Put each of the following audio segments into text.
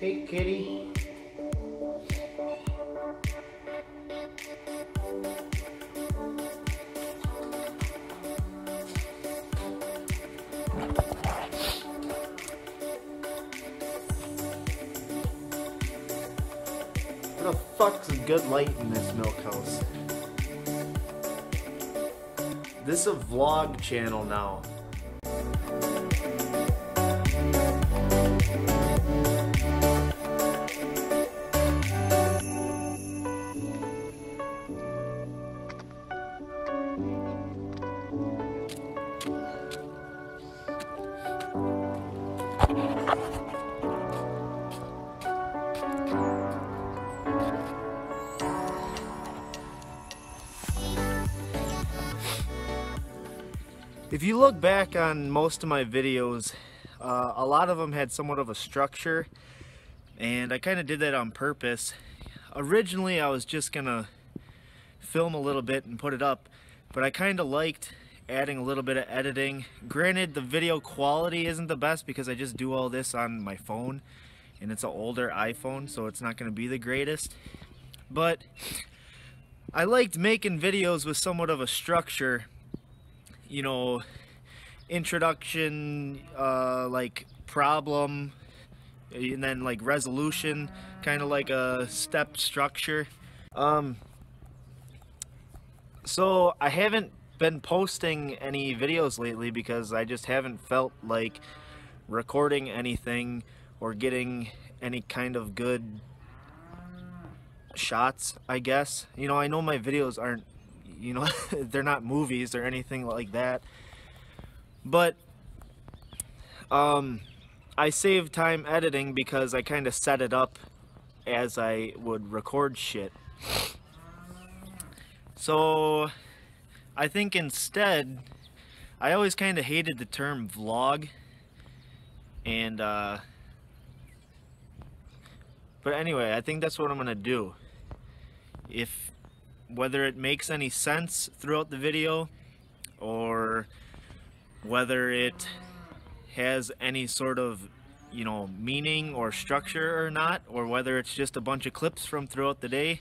Hey, kitty. What the fuck's a good light in this milk house? This is a vlog channel now. If you look back on most of my videos, a lot of them had somewhat of a structure, and I kind of did that on purpose. Originally I was just gonna film a little bit and put it up, but I kind of liked adding a little bit of editing. Granted, the video quality isn't the best because I just do all this on my phone, and it's an older iPhone, so it's not gonna be the greatest. But I liked making videos with somewhat of a structure. You know, introduction, like problem, and then like resolution, kind of like a step structure. So I haven't been posting any videos lately because I just haven't felt like recording anything or getting any kind of good shots, I guess. You know, I know my videos aren't, you know, they're not movies or anything like that, but I save time editing because I kind of set it up as I would record shit. So I think instead, I always kind of hated the term vlog, and but anyway, I think that's what I'm gonna do. If whether it makes any sense throughout the video or whether it has any sort of, you know, meaning or structure or not, or whether it's just a bunch of clips from throughout the day.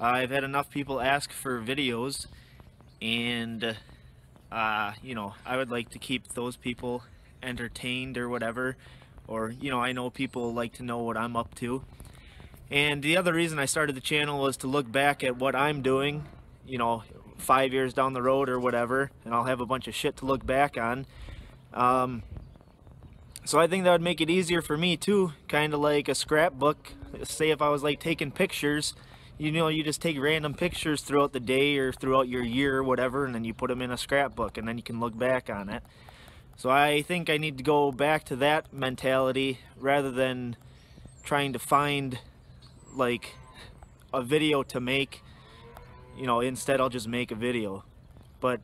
I've had enough people ask for videos, and you know, I would like to keep those people entertained or whatever, or, you know, I know people like to know what I'm up to. And the other reason I started the channel was to look back at what I'm doing, you know, 5 years down the road or whatever, and I'll have a bunch of shit to look back on. So I think that would make it easier for me too, kind of like a scrapbook. Say if I was like taking pictures, you know, you just take random pictures throughout the day or throughout your year or whatever, and then you put them in a scrapbook, and then you can look back on it. So I think I need to go back to that mentality rather than trying to find like a video to make. You know, instead I'll just make a video. But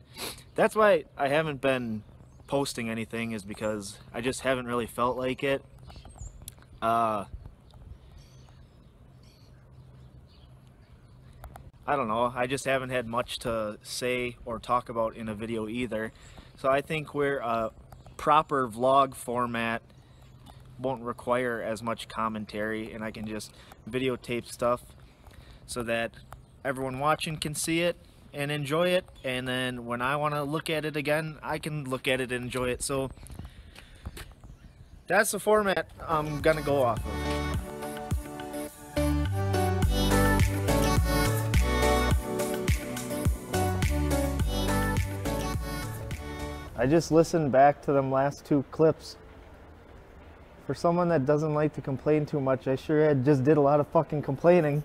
that's why I haven't been posting anything, is because I just haven't really felt like it. I don't know, I just haven't had much to say or talk about in a video either. So I think where a proper vlog format won't require as much commentary, and I can just videotape stuff so that everyone watching can see it and enjoy it, and then when I want to look at it again, I can look at it and enjoy it. So that's the format I'm gonna go off of. I just listened back to them last two clips. For someone that doesn't like to complain too much, I sure had just did a lot of fucking complaining.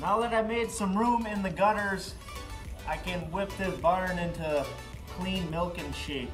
Now that I made some room in the gutters, I can whip this barn into clean milking shape.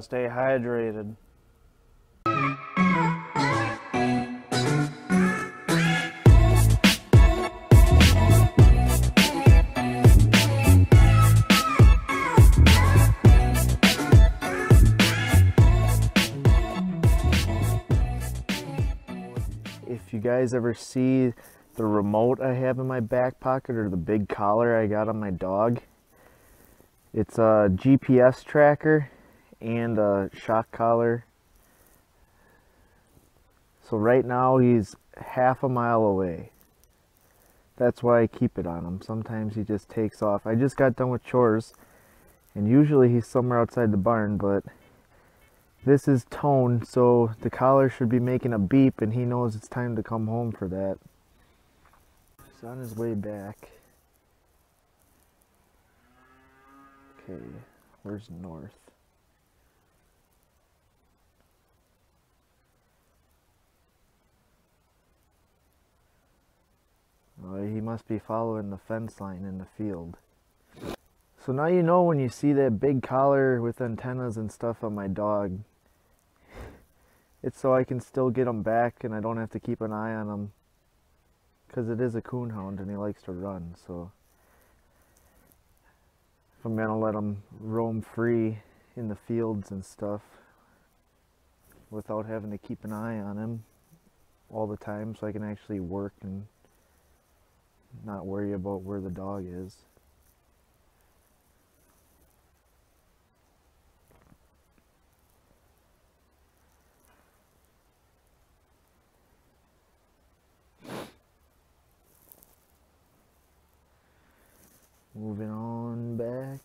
gotta stay hydrated. If you guys ever see the remote I have in my back pocket or the big collar I got on my dog, it's a GPS tracker and a shock collar. So right now he's half a mile away. That's why I keep it on him. Sometimes he just takes off. I just got done with chores and usually he's somewhere outside the barn, but this is tone, so the collar should be making a beep and he knows it's time to come home for that. He's on his way back. Okay, where's north? Oh, he must be following the fence line in the field. So now you know when you see that big collar with antennas and stuff on my dog. It's so I can still get him back and I don't have to keep an eye on him, because it is a coon hound and he likes to run. So if I'm gonna let him roam free in the fields and stuff without having to keep an eye on him all the time, so I can actually work and not worry about where the dog is. Moving on back.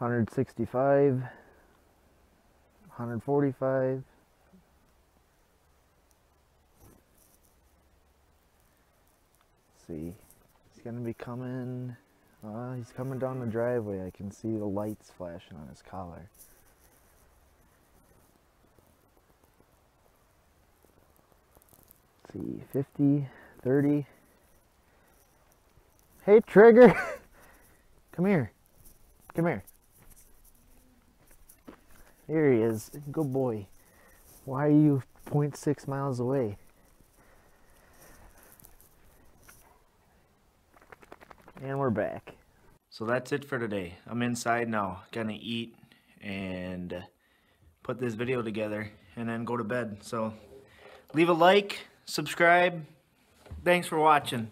$165, $145. Let's see, he's gonna be coming. He's coming down the driveway. I can see the lights flashing on his collar. See, 50, 30. Hey, Trigger. Come here. Come here. Here he is. Good boy. Why are you 0.6 miles away? And we're back. So that's it for today. I'm inside now. Gonna eat and put this video together and then go to bed. So leave a like. Subscribe. Thanks for watching.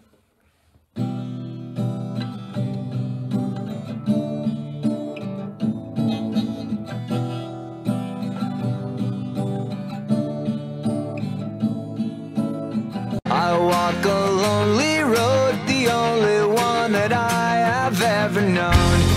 I walk a lonely road, the only one that I have ever known.